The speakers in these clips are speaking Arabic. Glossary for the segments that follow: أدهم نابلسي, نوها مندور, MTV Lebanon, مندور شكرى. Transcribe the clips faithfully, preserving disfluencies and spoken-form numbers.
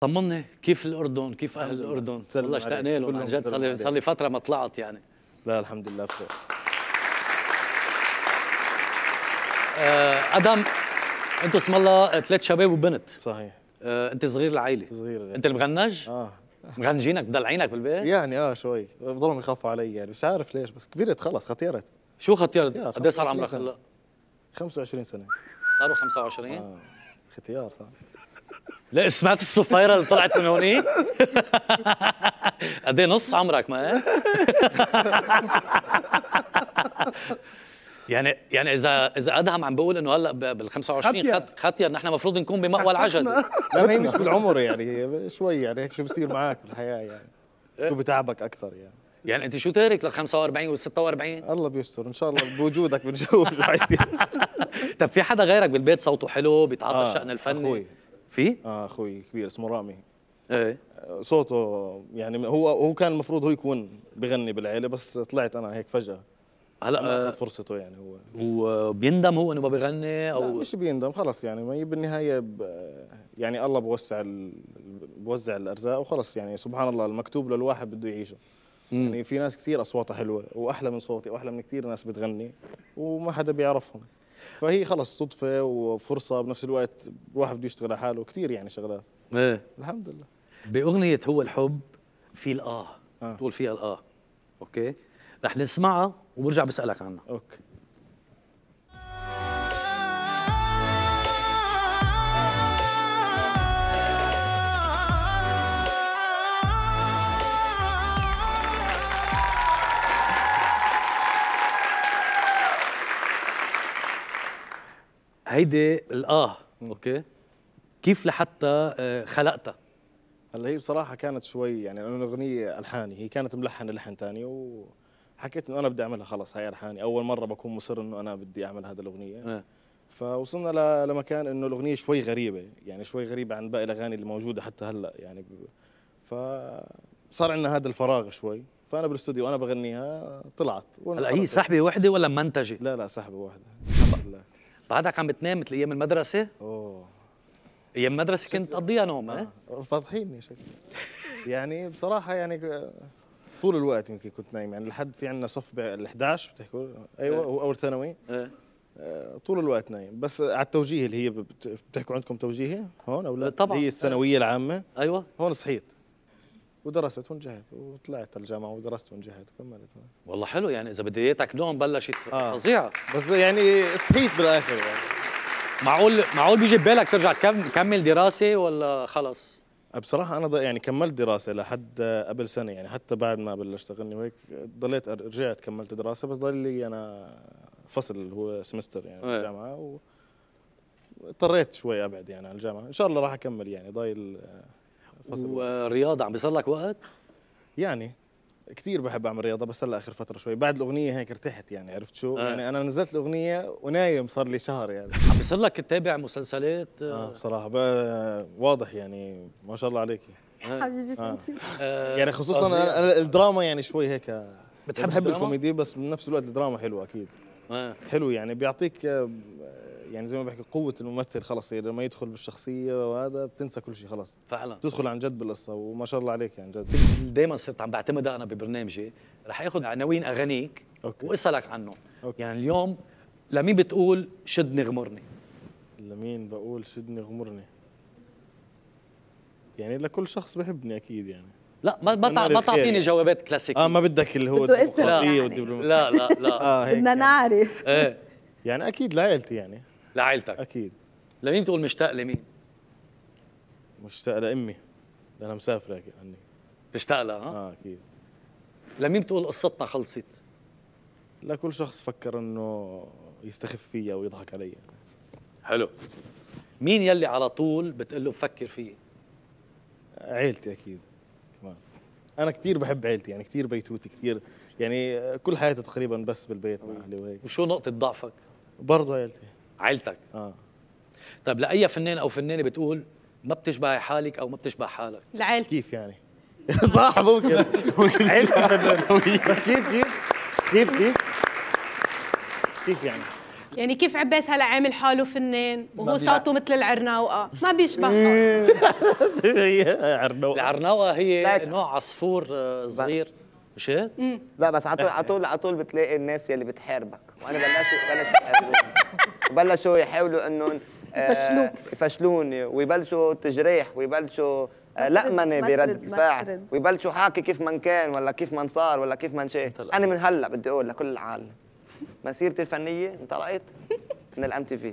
طمني كيف الأردن؟ كيف أهل الأردن؟ والله اشتقنا لهم عن جد، صار صار لي فترة ما طلعت يعني. لا الحمد لله بخير. أدهم أنتم اسم الله ثلاث شباب وبنت. صحيح. آه، أنت صغير العائلة. صغير العائلة. أنت المغنج؟ آه مغنجينك مدلعينك بالبيت؟ يعني آه شوي، بضلهم يخافوا علي يعني، مش عارف ليش بس كبرت خلص ختيرت. شو ختيرت؟ قد إيه صار عمرك هلا؟ خمسة وعشرين سنة. صاروا خمسة وعشرين؟ آه ختيار صار. لا سمعت الصفيرة اللي طلعت من هونيك؟ قد ايه نص عمرك ما يعني يعني اذا اذا ادهم عم بقول انه هلا بال خمسة وعشرين خط ختير نحن المفروض نكون بمأوى العجز. لا هي مش بالعمر يعني شوي يعني هيك شو بصير معك بالحياة يعني شو بتعبك أكثر يعني. يعني أنت شو تارك لل خمسة وأربعين وال ستة وأربعين؟ الله بيستر إن شاء الله بوجودك بنشوف شو حيصير. طيب في حدا غيرك بالبيت صوته حلو بيتعاطى آه الشأن الفني؟ أخوي. في؟ اه اخوي كبير اسمه رامي. ايه صوته يعني هو هو كان المفروض هو يكون بغني بالعيله بس طلعت انا هيك فجأة. هلا اخذ فرصته يعني هو وبيندم هو انه ما بغني او لا مش بيندم خلص يعني ما بالنهايه يعني الله بوسع بوزع الارزاق وخلص يعني سبحان الله المكتوب للواحد بده يعيشه. مم. يعني في ناس كثير اصواتها حلوه واحلى من صوتي واحلى من كثير ناس بتغني وما حدا بيعرفهم. فهي خلص صدفة وفرصة بنفس الوقت الواحد بده يشتغل على حاله كثير يعني شغلات. ايه الحمد لله. بأغنية هو الحب في الآه آه. بتقول فيها الآه اوكي؟ رح نسمعها وبرجع بسألك عنها. اوكي. هيدي الآه اوكي كيف لحتى خلقتها؟ هلا هي بصراحه كانت شوي يعني لانه الاغنيه الحاني هي كانت ملحنه لحن ثاني وحكيت انه انا بدي اعملها خلص هاي الحاني اول مره بكون مصر انه انا بدي اعمل هذا الاغنيه. أه. فوصلنا لمكان انه الاغنيه شوي غريبه يعني شوي غريبه عن باقي الاغاني اللي موجوده حتى هلا يعني فصار عندنا هذا الفراغ شوي فانا بالاستوديو وانا بغنيها طلعت. هلا هي سحبه وحده ولا منتجه؟ لا لا سحبه وحده. بعدك عم بتنام مثل ايام المدرسه؟ اوه ايام المدرسه كنت تقضيها نوم ها؟ آه. فاضحيني شكلي يعني بصراحه يعني طول الوقت يمكن كنت نايم يعني لحد في عندنا صف بال إحدى عشر بتحكوا ايوه أه. اول ثانوي أه. آه طول الوقت نايم بس على التوجيهي اللي هي بتحكوا عندكم توجيهي هون او لا؟ طبعا هي الثانويه أه. العامه ايوه هون صحيت ودرست ونجحت وطلعت الجامعة ودرست ونجحت وكملت. والله حلو يعني إذا بدايتك نوم بلشت فظيعة. آه. بس يعني صحيت بالآخر يعني. معقول معقول بيجي ببالك ترجع تكمل دراسة ولا خلص؟ بصراحة أنا يعني كملت دراسة لحد قبل سنة يعني حتى بعد ما بلشت أغني وهيك ضليت رجعت كملت دراسة بس ضل لي أنا فصل اللي هو سمستر يعني بالجامعة واضطريت شوي أبعد يعني عن الجامعة إن شاء الله راح أكمل يعني ضايل ورياضة عم بيصير لك وقت؟ يعني كثير بحب اعمل رياضة بس هلا اخر فترة شوي بعد الاغنية هيك ارتحت يعني عرفت شو؟ آه. يعني انا نزلت الاغنية ونايم صار لي شهر يعني عم بيصير لك تتابع مسلسلات؟ اه بصراحة بقى واضح يعني ما شاء الله عليكي حبيبتي آه. آه. يعني خصوصا أنا, انا الدراما يعني شوي هيك بتحب بحب الكوميدي بس بنفس الوقت الدراما حلوة اكيد آه. حلو يعني بيعطيك يعني زي ما بحكي قوة الممثل خلص يعني لما يدخل بالشخصية وهذا بتنسى كل شيء خلص فعلا بتدخل عن جد بالقصة وما شاء الله عليك عن جد دائما صرت عم بعتمدها أنا ببرنامجي رح آخذ عناوين أغانيك وأسألك عنه أوكي. يعني اليوم لمين بتقول شدني غمرني؟ لمين بقول شدني غمرني؟ يعني لكل شخص بحبني أكيد يعني لا ما ما تعطيني جوابات كلاسيكية اه ما بدك اللي هو الديمقراطية والدبلوماسية لا لا لا آه بدنا نعرف ايه يعني أكيد لعائلتي يعني لعائلتك اكيد لمين بتقول مشتاق لمين؟ مشتاق لامي لانها مسافره عني بتشتاق لها ها؟ اه اكيد لمين بتقول قصتنا خلصت؟ لكل شخص فكر انه يستخف فيا ويضحك علي حلو مين يلي على طول بتقول له بفكر فيه؟ عيلتي اكيد كمان انا كثير بحب عيلتي يعني كثير بيتوتي كثير يعني كل حياتي تقريبا بس بالبيت مع اهلي وهيك وشو نقطة ضعفك؟ برضه عيلتي عيلتك اه طيب لأي فنان او فنانه بتقول ما بتشبه حالك او ما بتشبه حالك؟ لعيلتي كيف يعني؟ صح ممكن ممكن بس كيف كيف؟ كيف كيف؟ كيف يعني؟ يعني كيف عباس هلا عامل حاله فنان وهو صوته مثل العرناوقه ما بيشبهها. العرناوقه العرناوقه هي نوع عصفور صغير مش هيك؟ لا بس على طول على طول على طول بتلاقي الناس يلي بتحاربك، وانا بلشوا بلشوا بلشوا يحاولوا انه يفشلوك يفشلوني ويبلشوا تجريح ويبلشوا لأمنة برد الفعل ويبلشوا حاكي كيف ما كان ولا كيف ما صار ولا كيف ما شيء. انا من هلا بدي اقول لكل العالم مسيرتي الفنيه انطلقت من الام تي في.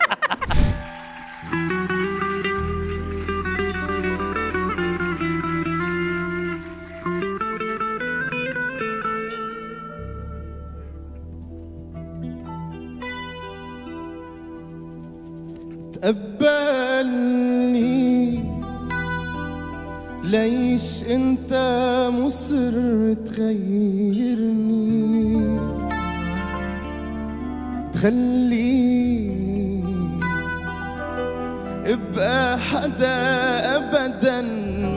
تقبلني ليش انت مصر تغيرني تخليني ابقى حدا ابدا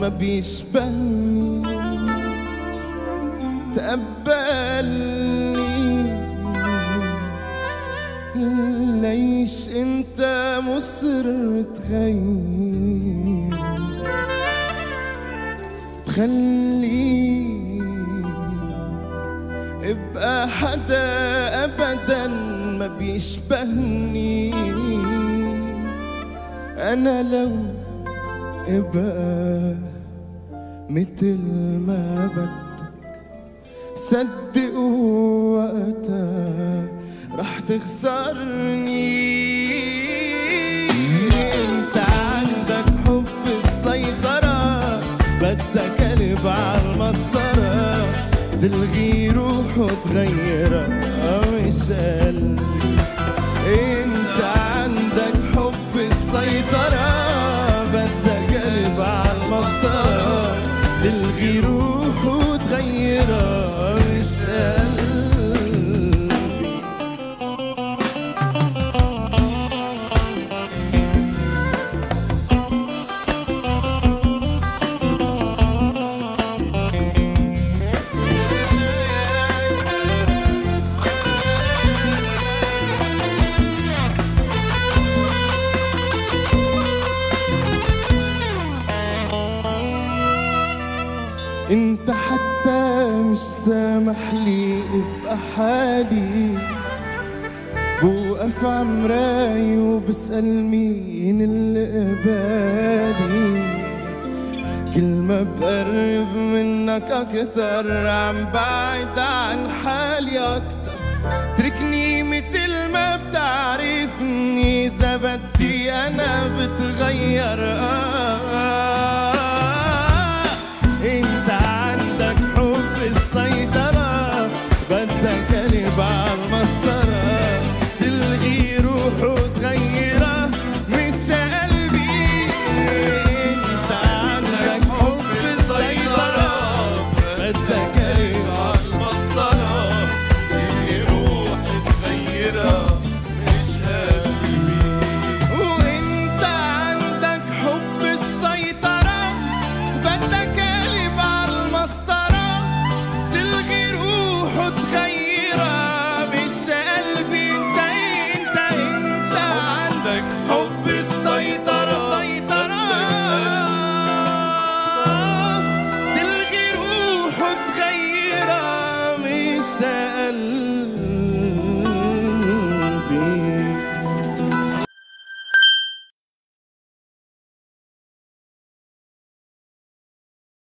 ما بيشبهني تقبلني ليش انت مصر تغير تخليني ابقى حدا ابدا ما بيشبهني انا لو ابقى مثل ما بدك صدق وقتها رح تخسرني. انت عندك حب السيطرة بدك قلب عالمسطرة تلغي روحه تغيره مش قلبي. انت عندك حب السيطرة بدك قلب عالمسطرة تلغي روحه تغيره مش قلبي. انت حتى مش سامحلي ابقى حالي بوقف عمراي وبسأل مين اللي قبالي كل ما بقرب منك اكتر عم بعد عن حالي اكتر تركني متل ما بتعرفني اذا بدي انا بتغير